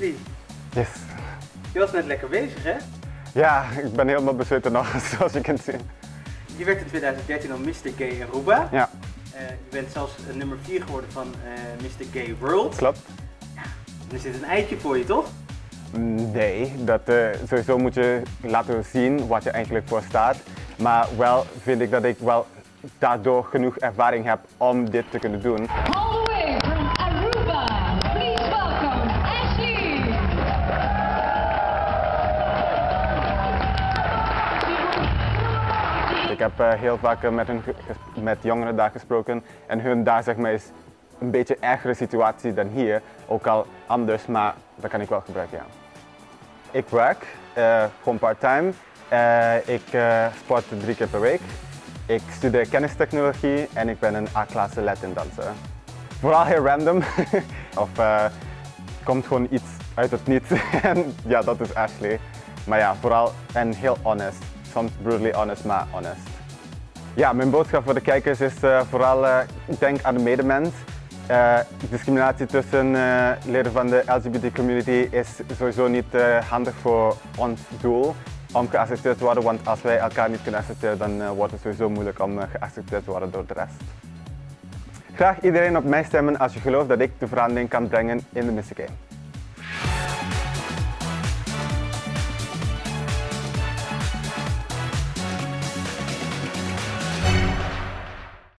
Ashley. Yes. Je was net lekker bezig, hè? Ja, ik ben helemaal bezet en alles, zoals je kunt zien. Je werd in 2013 al Mr. Gay in Aruba. Ja. Je bent zelfs nummer 4 geworden van Mr. Gay World. Klopt. Ja, er zit een eitje voor je, toch? Nee, dat, sowieso moet je laten zien wat je eigenlijk voor staat. Maar wel vind ik dat ik wel daardoor genoeg ervaring heb om dit te kunnen doen. All the way from Aruba, please welcome Ashley! Ik heb heel vaak met jongeren daar gesproken en hun daar zeg maar is een beetje ergere situatie dan hier. Ook al anders, maar dat kan ik wel gebruiken, ja. Ik werk gewoon part-time. Ik sport 3 keer per week. Ik studeer kennistechnologie en ik ben een A-klasse Latin danser. Vooral heel random. Of komt gewoon iets uit het niets. En ja, dat is Ashley. Maar ja, vooral en heel honest. Soms brutally honest, maar honest. Ja, mijn boodschap voor de kijkers is vooral denk aan de medemens. Discriminatie tussen leden van de LGBT community is sowieso niet handig voor ons doel om geaccepteerd te worden, want als wij elkaar niet kunnen accepteren, dan wordt het sowieso moeilijk om geaccepteerd te worden door de rest. Graag iedereen op mij stemmen als je gelooft dat ik de verandering kan brengen in de Mr. Gay.